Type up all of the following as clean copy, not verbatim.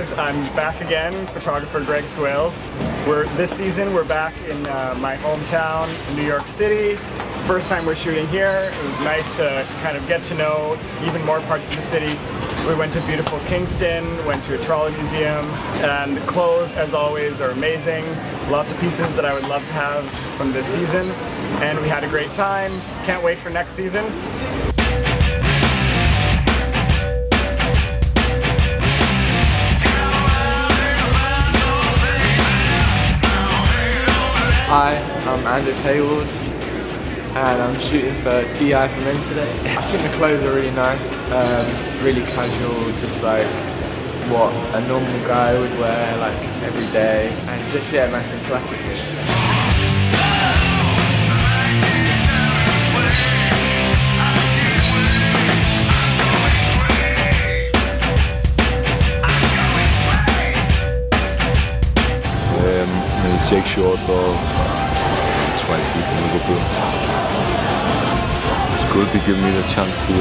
guys, I'm back again, photographer Greg Swales. This season we're back in my hometown, New York City. First time we're shooting here. It was nice to kind of get to know even more parts of the city. We went to beautiful Kingston, went to a trolley museum, and the clothes, as always, are amazing. Lots of pieces that I would love to have from this season, and we had a great time. Can't wait for next season. Hi, I'm Anders Hayward, and I'm shooting for TI for Men today. I think the clothes are really nice, really casual, just like what a normal guy would wear like every day, and just yeah, nice and classic. Jake Shortall, 20 from Liverpool. It's good to give me the chance to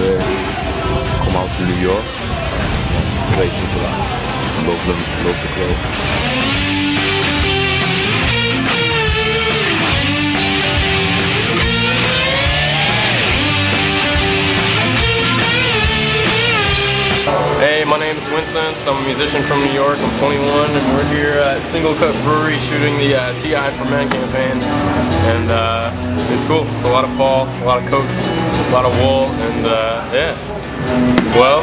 come out to New York. I'm grateful for that. Love them, love the clothes. Hey, my name is Wincenc. I'm a musician from New York. I'm 21, and we're here at Single Cut Brewery shooting the TI for Men campaign. And it's cool. It's a lot of fall, a lot of coats, a lot of wool, and yeah. Well,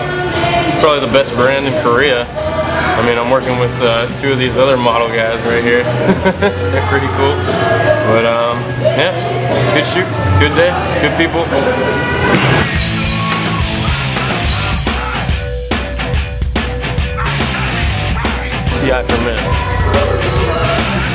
it's probably the best brand in Korea. I mean, I'm working with two of these other model guys right here. They're pretty cool. But yeah, good shoot, good day, good people. TI for Men.